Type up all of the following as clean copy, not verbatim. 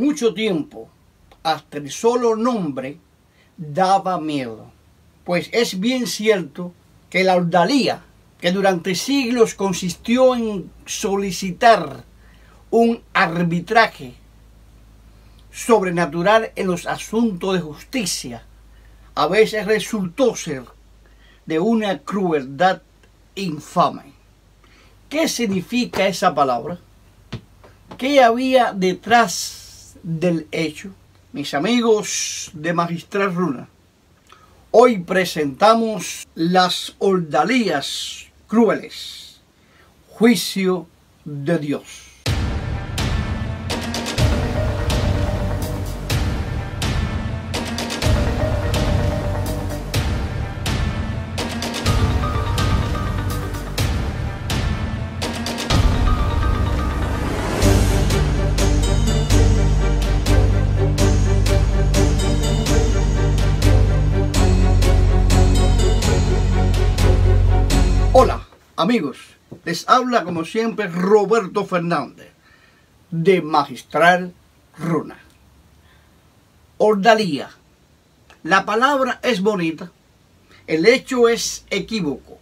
mucho tiempo, hasta el solo nombre, daba miedo. Pues es bien cierto que la ordalía, que durante siglos consistió en solicitar un arbitraje sobrenatural en los asuntos de justicia, a veces resultó ser de una crueldad infame. ¿Qué significa esa palabra? ¿Qué había detrás del hecho? Mis amigos de Magistral Runa, hoy presentamos las ordalías crueles, juicio de Dios. Amigos, les habla como siempre Roberto Fernández de Magistral Runa. Ordalía. La palabra es bonita, el hecho es equívoco.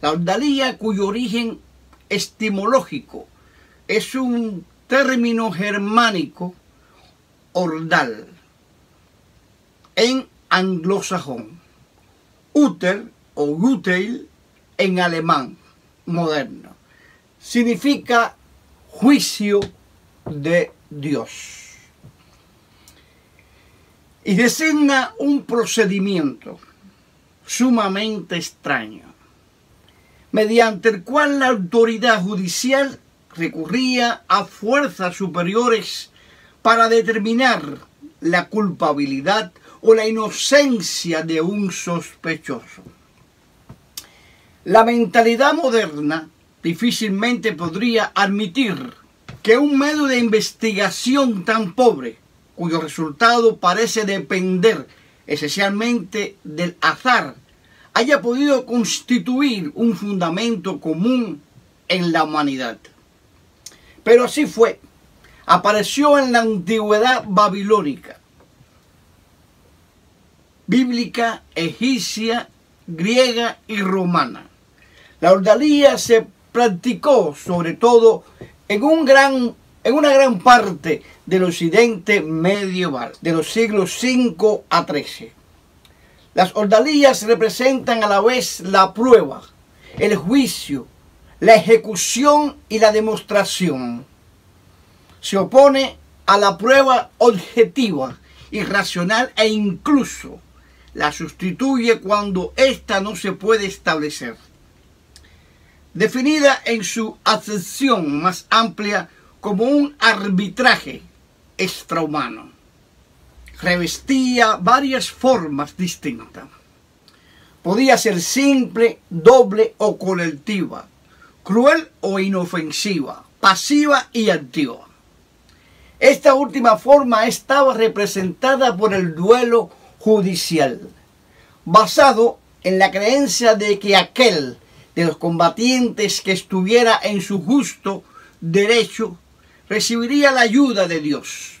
La ordalía, cuyo origen etimológico es un término germánico, ordal, en anglosajón, uter o guteil, en alemán moderno, significa juicio de Dios y designa un procedimiento sumamente extraño mediante el cual la autoridad judicial recurría a fuerzas superiores para determinar la culpabilidad o la inocencia de un sospechoso. La mentalidad moderna difícilmente podría admitir que un medio de investigación tan pobre, cuyo resultado parece depender esencialmente del azar, haya podido constituir un fundamento común en la humanidad. Pero así fue. Apareció en la antigüedad babilónica, bíblica, egipcia, griega y romana. La ordalía se practicó sobre todo en una gran parte del occidente medieval, de los siglos V a XIII. Las ordalías representan a la vez la prueba, el juicio, la ejecución y la demostración. Se opone a la prueba objetiva, irracional e incluso la sustituye cuando ésta no se puede establecer. Definida en su acepción más amplia como un arbitraje extrahumano, revestía varias formas distintas. Podía ser simple, doble o colectiva, cruel o inofensiva, pasiva y activa. Esta última forma estaba representada por el duelo judicial, basado en la creencia de que aquel de los combatientes que estuviera en su justo derecho recibiría la ayuda de Dios.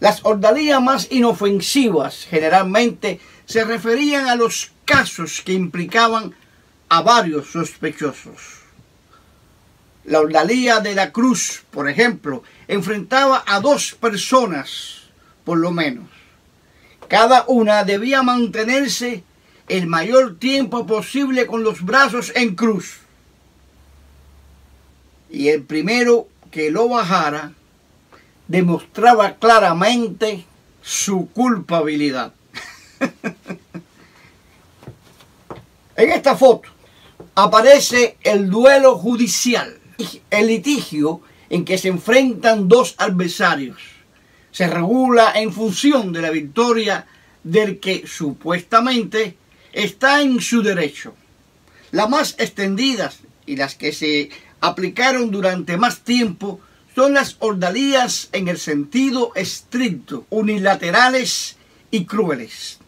Las ordalías más inofensivas generalmente se referían a los casos que implicaban a varios sospechosos. La ordalía de la cruz, por ejemplo, enfrentaba a dos personas, por lo menos. Cada una debía mantenerse el mayor tiempo posible con los brazos en cruz, y el primero que lo bajara demostraba claramente su culpabilidad. En esta foto aparece el duelo judicial, el litigio en que se enfrentan dos adversarios. Se regula en función de la victoria del que supuestamente está en su derecho. Las más extendidas y las que se aplicaron durante más tiempo son las ordalías en el sentido estricto, unilaterales y crueles,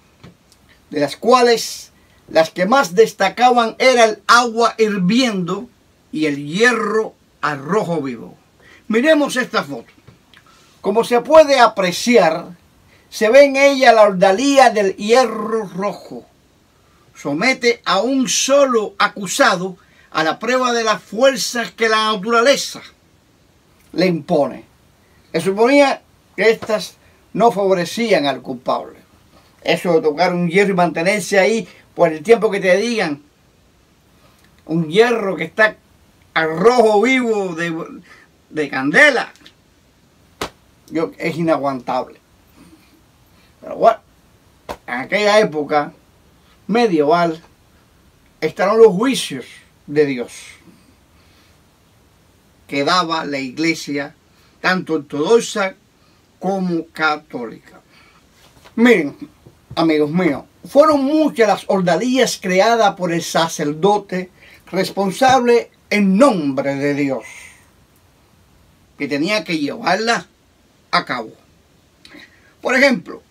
de las cuales las que más destacaban eran el agua hirviendo y el hierro al rojo vivo. Miremos esta foto. Como se puede apreciar, se ve en ella la ordalía del hierro rojo. Somete a un solo acusado a la prueba de las fuerzas que la naturaleza le impone. Se suponía que estas no favorecían al culpable. Eso de tocar un hierro y mantenerse ahí por el tiempo que te digan. Un hierro que está al rojo vivo de candela. Es inaguantable. Pero bueno, en aquella época medieval estaban los juicios de Dios que daba la iglesia, tanto ortodoxa como católica. Miren, amigos míos, fueron muchas las ordalías creadas por el sacerdote responsable en nombre de Dios, que tenía que llevarlas a cabo. Por ejemplo,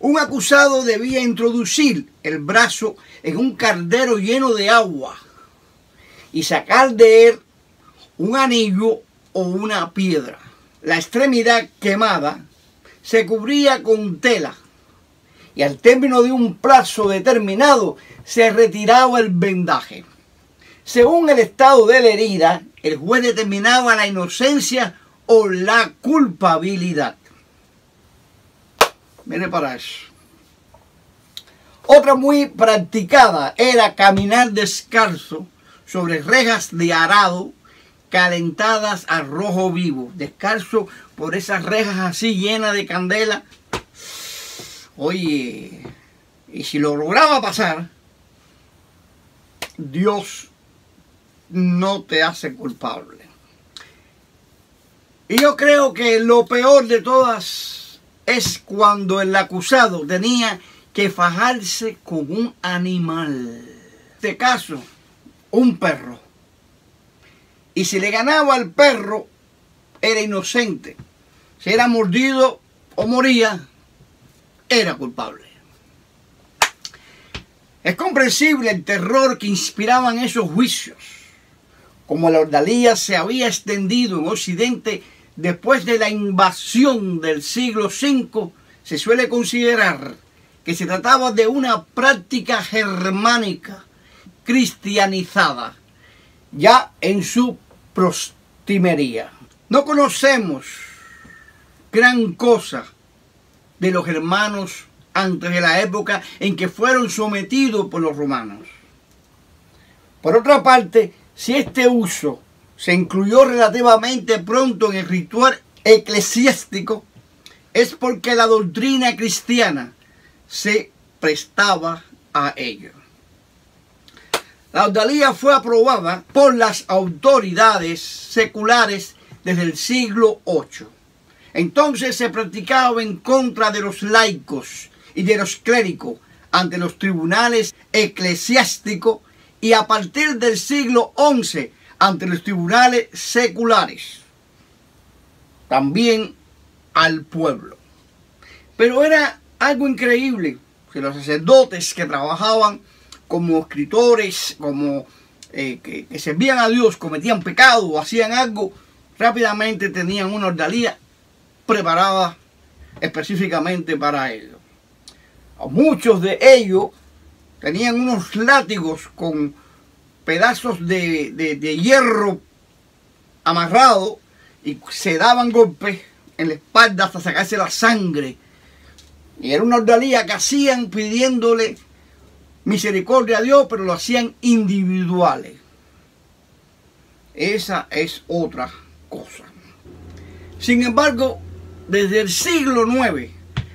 un acusado debía introducir el brazo en un caldero lleno de agua y sacar de él un anillo o una piedra. La extremidad quemada se cubría con tela y al término de un plazo determinado se retiraba el vendaje. Según el estado de la herida, el juez determinaba la inocencia o la culpabilidad. Mire para eso. Otra muy practicada era caminar descalzo sobre rejas de arado calentadas al rojo vivo. Descalzo por esas rejas así llenas de candela. Oye, y si lo lograba pasar, Dios no te hace culpable. Y yo creo que lo peor de todas es cuando el acusado tenía que fajarse con un animal. En este caso, un perro. Y si le ganaba al perro, era inocente. Si era mordido o moría, era culpable. Es comprensible el terror que inspiraban esos juicios. Como la ordalía se había extendido en Occidente después de la invasión del siglo V, se suele considerar que se trataba de una práctica germánica cristianizada, ya en su prostimería. No conocemos gran cosa de los germanos antes de la época en que fueron sometidos por los romanos. Por otra parte, si este uso se incluyó relativamente pronto en el ritual eclesiástico, es porque la doctrina cristiana se prestaba a ello. La ordalía fue aprobada por las autoridades seculares desde el siglo VIII. Entonces se practicaba en contra de los laicos y de los clérigos ante los tribunales eclesiásticos y a partir del siglo XI ante los tribunales seculares, también al pueblo. Pero era algo increíble que los sacerdotes que trabajaban como escritores, como que servían a Dios, cometían pecado o hacían algo, rápidamente tenían una ordalía preparada específicamente para ello. Muchos de ellos tenían unos látigos con pedazos de hierro amarrado y se daban golpes en la espalda hasta sacarse la sangre. Y era una ordalía que hacían pidiéndole misericordia a Dios, pero lo hacían individuales. Esa es otra cosa. Sin embargo, desde el siglo IX,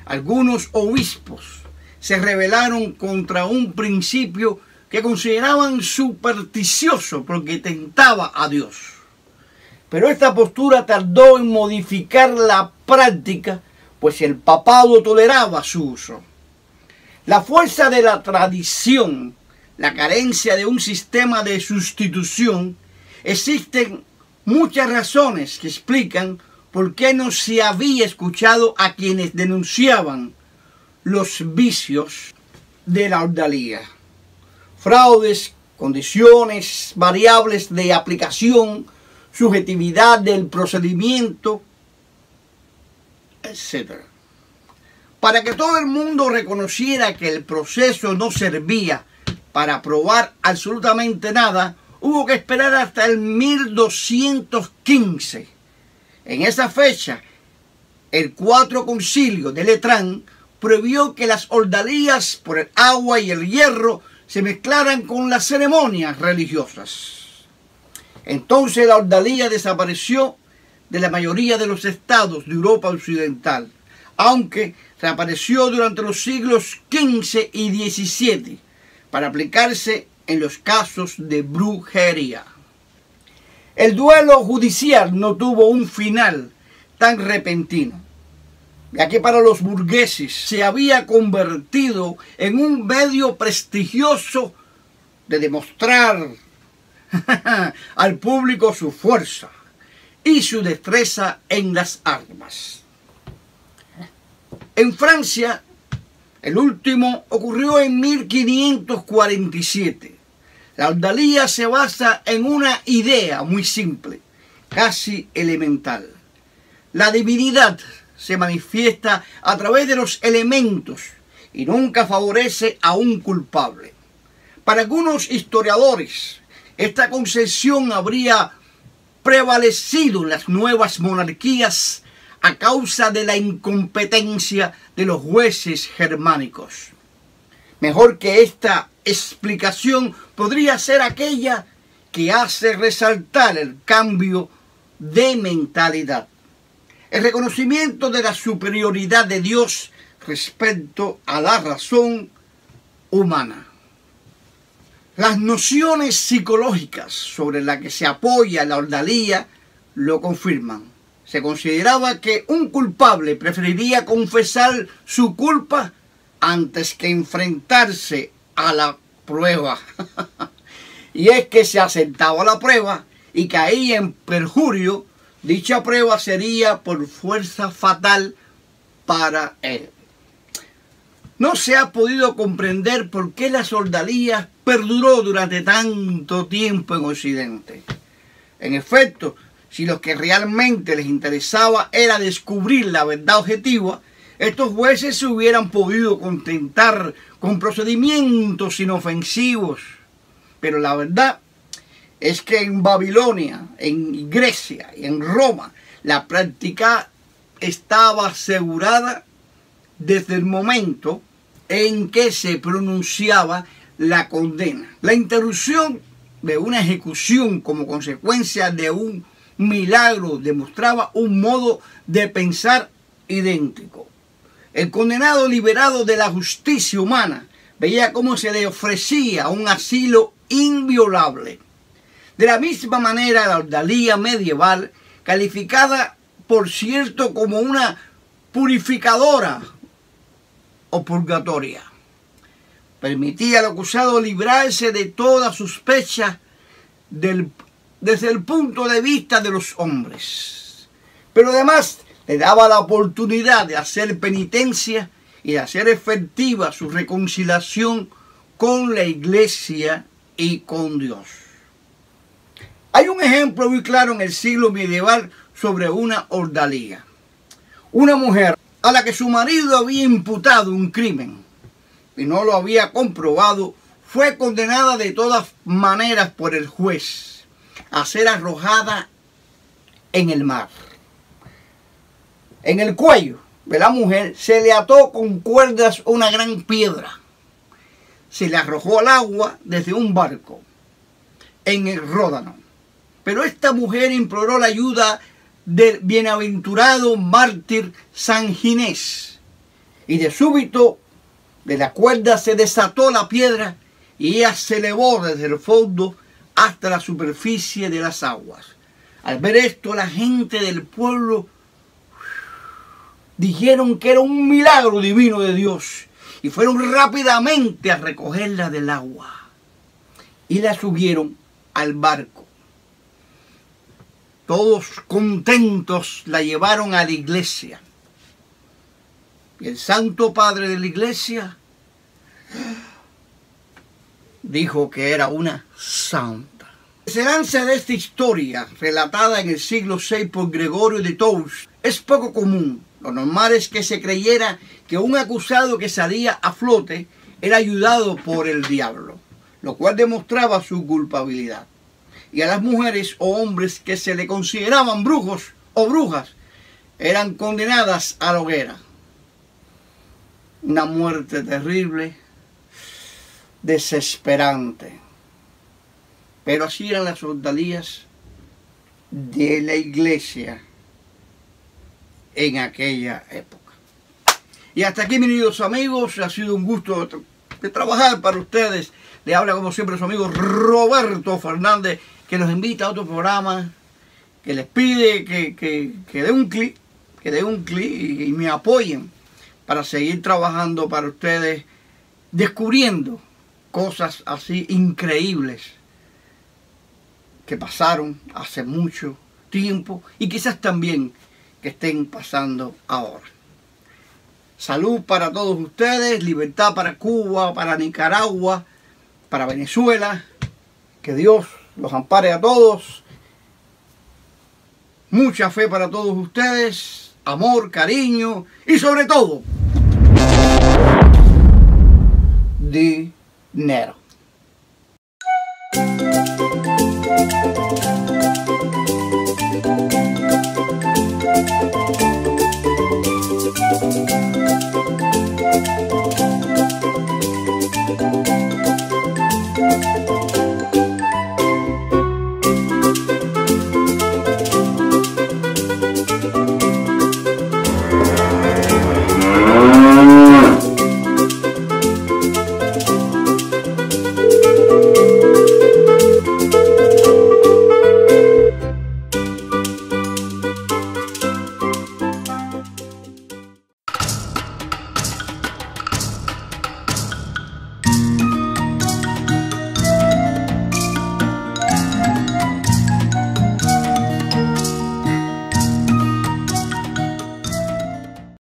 algunos obispos se rebelaron contra un principio que consideraban supersticioso porque tentaba a Dios. Pero esta postura tardó en modificar la práctica, pues el papado toleraba su uso. La fuerza de la tradición, la carencia de un sistema de sustitución, existen muchas razones que explican por qué no se había escuchado a quienes denunciaban los vicios de la ordalía. Fraudes, condiciones, variables de aplicación, subjetividad del procedimiento, etc. Para que todo el mundo reconociera que el proceso no servía para probar absolutamente nada, hubo que esperar hasta el 1215. En esa fecha, el IV Concilio de Letrán prohibió que las ordalías por el agua y el hierro se mezclaran con las ceremonias religiosas. Entonces la ordalía desapareció de la mayoría de los estados de Europa Occidental, aunque reapareció durante los siglos XV y XVII para aplicarse en los casos de brujería. El duelo judicial no tuvo un final tan repentino, ya que para los burgueses se había convertido en un medio prestigioso de demostrar al público su fuerza y su destreza en las armas. En Francia, el último ocurrió en 1547. La ordalía se basa en una idea muy simple, casi elemental. La divinidad se manifiesta a través de los elementos y nunca favorece a un culpable. Para algunos historiadores, esta concepción habría prevalecido en las nuevas monarquías a causa de la incompetencia de los jueces germánicos. Mejor que esta explicación podría ser aquella que hace resaltar el cambio de mentalidad. El reconocimiento de la superioridad de Dios respecto a la razón humana. Las nociones psicológicas sobre las que se apoya la ordalía lo confirman. Se consideraba que un culpable preferiría confesar su culpa antes que enfrentarse a la prueba. Y es que si aceptaba la prueba y caía en perjurio, dicha prueba sería por fuerza fatal para él. No se ha podido comprender por qué las ordalías perduró durante tanto tiempo en Occidente. En efecto, si los que realmente les interesaba era descubrir la verdad objetiva, estos jueces se hubieran podido contentar con procedimientos inofensivos. Pero la verdad es que en Babilonia, en Grecia y en Roma, la práctica estaba asegurada desde el momento en que se pronunciaba la condena. La interrupción de una ejecución como consecuencia de un milagro demostraba un modo de pensar idéntico. El condenado, liberado de la justicia humana, veía cómo se le ofrecía un asilo inviolable. De la misma manera, la ordalía medieval, calificada por cierto como una purificadora o purgatoria, permitía al acusado librarse de toda sospecha desde el punto de vista de los hombres. Pero además le daba la oportunidad de hacer penitencia y de hacer efectiva su reconciliación con la Iglesia y con Dios. Hay un ejemplo muy claro en el siglo medieval sobre una ordalía. Una mujer a la que su marido había imputado un crimen y no lo había comprobado, fue condenada de todas maneras por el juez a ser arrojada en el mar. En el cuello de la mujer se le ató con cuerdas una gran piedra. Se le arrojó al agua desde un barco en el Ródano. Pero esta mujer imploró la ayuda del bienaventurado mártir San Ginés. Y de súbito, de la cuerda se desató la piedra y ella se elevó desde el fondo hasta la superficie de las aguas. Al ver esto, la gente del pueblo dijeron que era un milagro divino de Dios y fueron rápidamente a recogerla del agua y la subieron al barco. Todos contentos la llevaron a la iglesia. Y el Santo Padre de la iglesia dijo que era una santa. La enseñanza de esta historia, relatada en el siglo VI por Gregorio de Tours, es poco común Lo normal es que se creyera que un acusado que salía a flote era ayudado por el diablo, lo cual demostraba su culpabilidad. Y a las mujeres o hombres que se le consideraban brujos o brujas, eran condenadas a la hoguera. Una muerte terrible, desesperante. Pero así eran las ordalías de la iglesia en aquella época. Y hasta aquí, mis queridos amigos, ha sido un gusto de trabajar para ustedes. Le habla como siempre su amigo Roberto Fernández, que nos invita a otro programa, que les pide que dé un clic, y me apoyen para seguir trabajando para ustedes, descubriendo cosas así increíbles que pasaron hace mucho tiempo y quizás también que estén pasando ahora. Salud para todos ustedes, libertad para Cuba, para Nicaragua, para Venezuela. Que Dios los ampare a todos. Mucha fe para todos ustedes, amor, cariño y sobre todo, dinero.